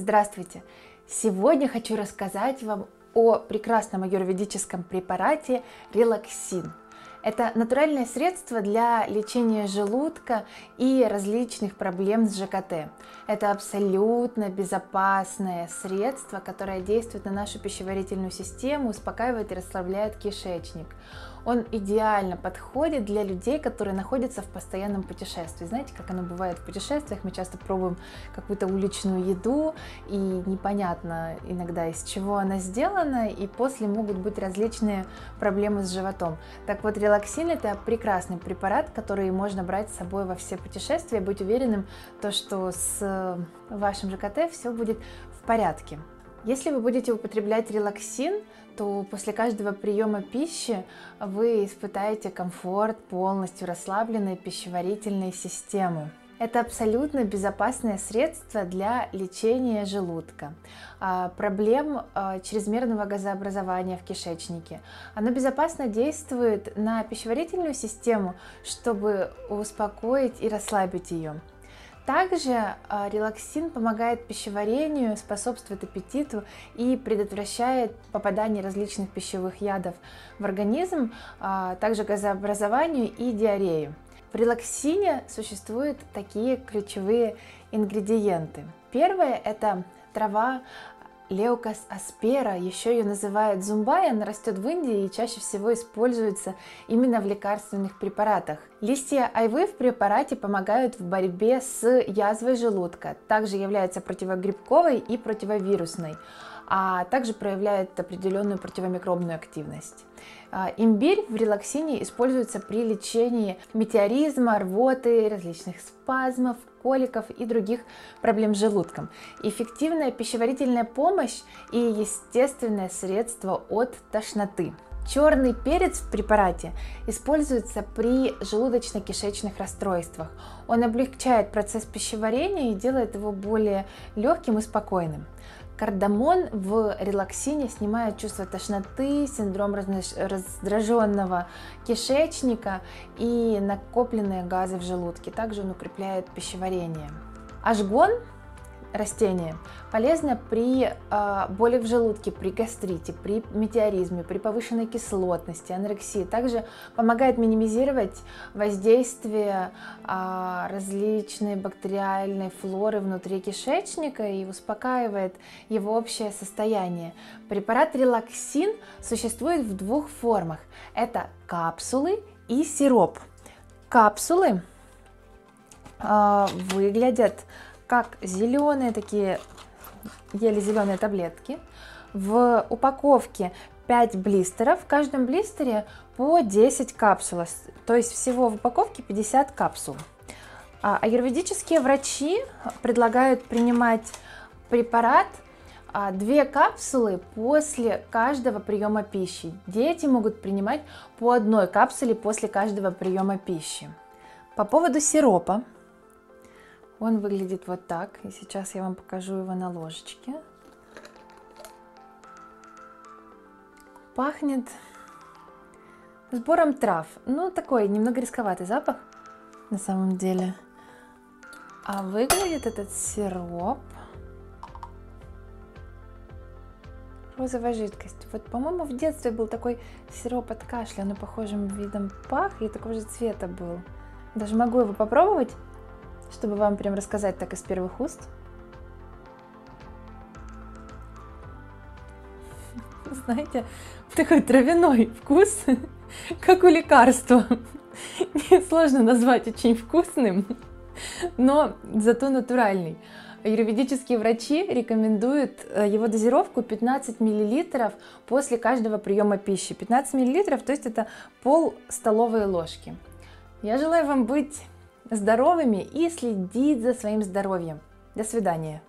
Здравствуйте! Сегодня хочу рассказать вам о прекрасном аюрведическом препарате релаксин. Это натуральное средство для лечения желудка и различных проблем с ЖКТ. Это абсолютно безопасное средство, которое действует на нашу пищеварительную систему, успокаивает и расслабляет кишечник. Он идеально подходит для людей, которые находятся в постоянном путешествии. Знаете, как оно бывает в путешествиях? Мы часто пробуем какую-то уличную еду, и непонятно иногда, из чего она сделана, и после могут быть различные проблемы с животом. Так вот, релаксин – это прекрасный препарат, который можно брать с собой во все путешествия, и быть уверенным, что с вашим ЖКТ все будет в порядке. Если вы будете употреблять релаксин, то после каждого приема пищи вы испытаете комфорт полностью расслабленной пищеварительной системы. Это абсолютно безопасное средство для лечения желудка, проблем чрезмерного газообразования в кишечнике. Оно безопасно действует на пищеварительную систему, чтобы успокоить и расслабить ее. Также релаксин помогает пищеварению, способствует аппетиту и предотвращает попадание различных пищевых ядов в организм, а также газообразованию и диарею. В релаксине существуют такие ключевые ингредиенты. Первое – это трава Леукас аспера, еще ее называют зумбай, она растет в Индии и чаще всего используется именно в лекарственных препаратах. Листья айвы в препарате помогают в борьбе с язвой желудка, также является противогрибковой и противовирусной, а также проявляет определенную противомикробную активность. Имбирь в релаксине используется при лечении метеоризма, рвоты, различных спазмов, коликов и других проблем с желудком. Эффективная пищеварительная помощь и естественное средство от тошноты. Черный перец в препарате используется при желудочно-кишечных расстройствах. Он облегчает процесс пищеварения и делает его более легким и спокойным. Кардамон в релаксине снимает чувство тошноты, синдром раздраженного кишечника и накопленные газы в желудке. Также он укрепляет пищеварение. Ажгон растение полезно при боли в желудке, при гастрите, при метеоризме, при повышенной кислотности, анорексии. Также помогает минимизировать воздействие различной бактериальной флоры внутри кишечника и успокаивает его общее состояние. Препарат релаксин существует в двух формах. Это капсулы и сироп. Капсулы выглядят как зеленые, такие еле зеленые таблетки. В упаковке 5 блистеров, в каждом блистере по 10 капсул, то есть всего в упаковке 50 капсул. Аюрведические врачи предлагают принимать препарат 2 капсулы после каждого приема пищи. Дети могут принимать по 1 капсуле после каждого приема пищи. По поводу сиропа. Он выглядит вот так, и сейчас я вам покажу его на ложечке. Пахнет сбором трав. Ну, такой немного рисковатый запах на самом деле. А выглядит этот сироп. Розовая жидкость. Вот, по-моему, в детстве был такой сироп от кашля, но похожим видом пах, и такого же цвета был. Даже могу его попробовать, чтобы вам прям рассказать так из первых уст. Знаете, такой травяной вкус, как у лекарства. Сложно назвать очень вкусным, но зато натуральный. Аюрведические врачи рекомендуют его дозировку 15 мл после каждого приема пищи. 15 мл, то есть это пол столовой ложки. Я желаю вам быть здоровыми и следить за своим здоровьем. До свидания.